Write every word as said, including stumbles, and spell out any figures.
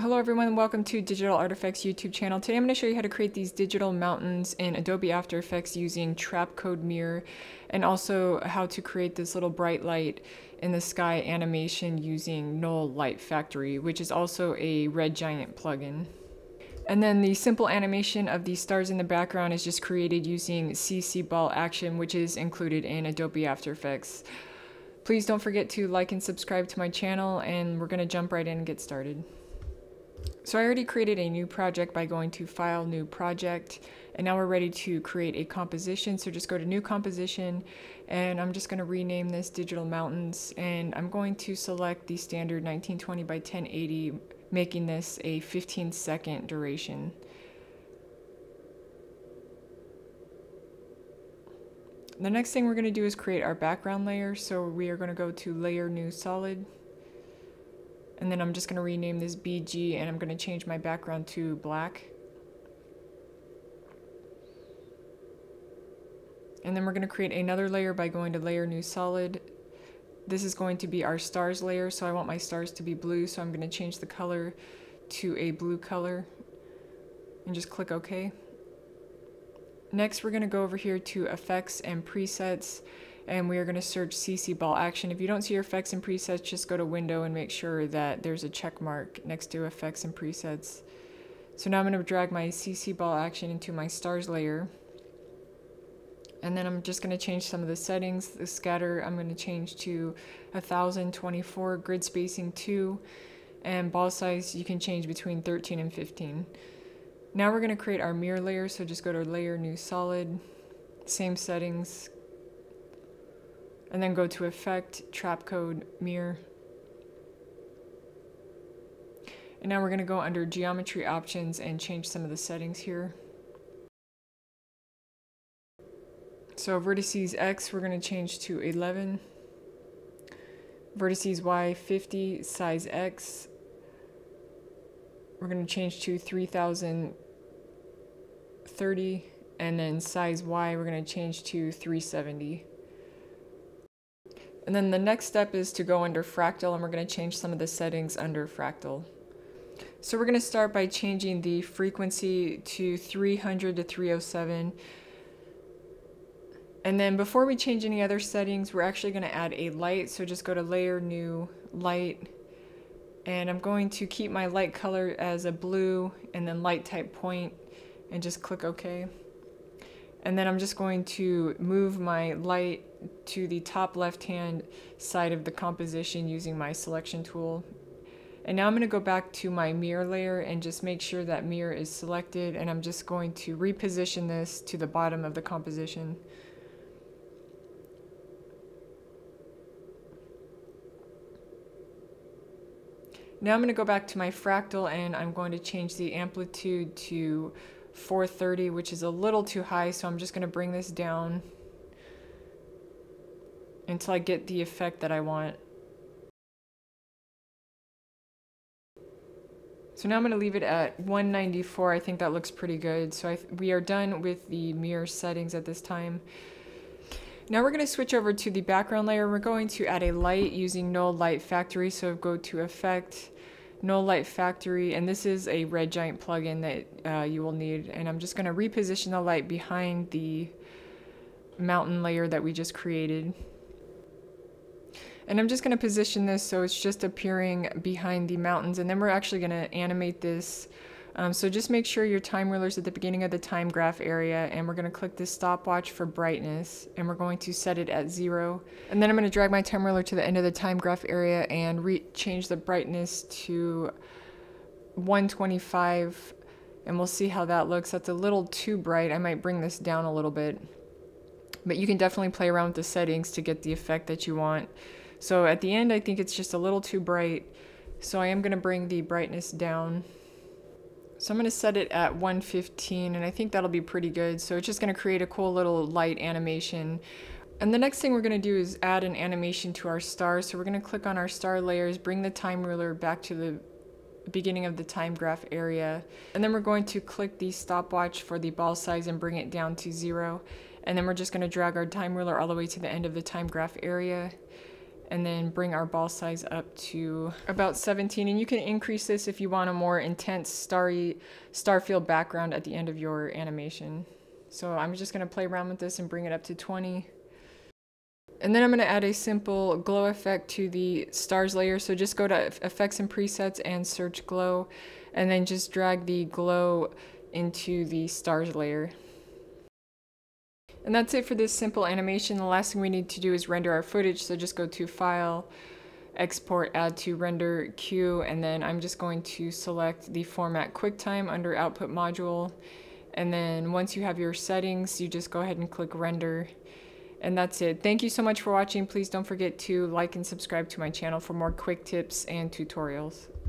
Hello everyone, welcome to Digital Art Effects YouTube channel. Today I'm going to show you how to create these digital mountains in Adobe After Effects using Trapcode Mirror, and also how to create this little bright light in the sky animation using Knoll Light Factory, which is also a Red Giant plugin. And then the simple animation of the stars in the background is just created using C C ball action, which is included in Adobe After Effects. Please don't forget to like and subscribe to my channel, and we're going to jump right in and get started. So I already created a new project by going to File, New Project, and now we're ready to create a composition. So just go to New Composition, and I'm just going to rename this Digital Mountains, and I'm going to select the standard nineteen twenty by ten eighty, making this a fifteen second duration. The next thing we're going to do is create our background layer, so we are going to go to Layer, New Solid. And then I'm just going to rename this B G, and I'm going to change my background to black. And then we're going to create another layer by going to Layer, New Solid. This is going to be our stars layer, so I want my stars to be blue, so I'm going to change the color to a blue color and just click OK. Next, we're going to go over here to Effects and Presets, and we are going to search C C ball action. If you don't see your effects and presets, just go to window and make sure that there's a check mark next to effects and presets. So now I'm going to drag my C C ball action into my stars layer. And then I'm just going to change some of the settings. The scatter, I'm going to change to one thousand twenty-four, grid spacing two, and ball size, you can change between thirteen and fifteen. Now we're going to create our mirror layer. So just go to Layer, New Solid, same settings, and then go to Effect, Trapcode, Mirror. And now we're going to go under Geometry Options and change some of the settings here. So Vertices X, we're going to change to eleven. Vertices Y, fifty. Size X, we're going to change to three thousand thirty. And then Size Y, we're going to change to three seventy. And then the next step is to go under Fractal, and we're going to change some of the settings under Fractal. So we're going to start by changing the frequency to three hundred to three oh seven. And then before we change any other settings, we're actually going to add a light. So just go to Layer, New Light, and I'm going to keep my light color as a blue and then light type point, and just click OK. And then I'm just going to move my light to the top left-hand side of the composition using my selection tool. And now I'm going to go back to my mirror layer and just make sure that mirror is selected, and I'm just going to reposition this to the bottom of the composition. Now I'm going to go back to my fractal, and I'm going to change the amplitude to four thirty, which is a little too high, so I'm just going to bring this down until I get the effect that I want. So now I'm going to leave it at one ninety-four. I think that looks pretty good. So I, we are done with the mirror settings at this time. Now we're going to switch over to the background layer. We're going to add a light using Knoll Light Factory. So go to Effect, Knoll Light Factory, and this is a Red Giant plugin that uh, you will need. And I'm just going to reposition the light behind the mountain layer that we just created. And I'm just going to position this so it's just appearing behind the mountains, and then we're actually going to animate this. Um, so just make sure your time ruler is at the beginning of the time graph area, and we're going to click this stopwatch for brightness, and we're going to set it at zero. And then I'm going to drag my time ruler to the end of the time graph area and re change the brightness to one twenty-five, and we'll see how that looks. That's a little too bright. I might bring this down a little bit. But you can definitely play around with the settings to get the effect that you want. So at the end, I think it's just a little too bright, so I am going to bring the brightness down. So I'm going to set it at one fifteen, and I think that'll be pretty good. So it's just going to create a cool little light animation. And the next thing we're going to do is add an animation to our star. So we're going to click on our star layers, bring the time ruler back to the beginning of the time graph area, and then we're going to click the stopwatch for the ball size and bring it down to zero. And then we're just going to drag our time ruler all the way to the end of the time graph area, and then bring our ball size up to about seventeen. And you can increase this if you want a more intense starry star field background at the end of your animation. So I'm just gonna play around with this and bring it up to twenty. And then I'm gonna add a simple glow effect to the stars layer. So just go to Effects and Presets and search glow, and then just drag the glow into the stars layer. And that's it for this simple animation. The last thing we need to do is render our footage. So just go to File, Export, Add to Render, Queue, and then I'm just going to select the format QuickTime under Output Module. And then once you have your settings, you just go ahead and click Render. And that's it. Thank you so much for watching. Please don't forget to like and subscribe to my channel for more quick tips and tutorials.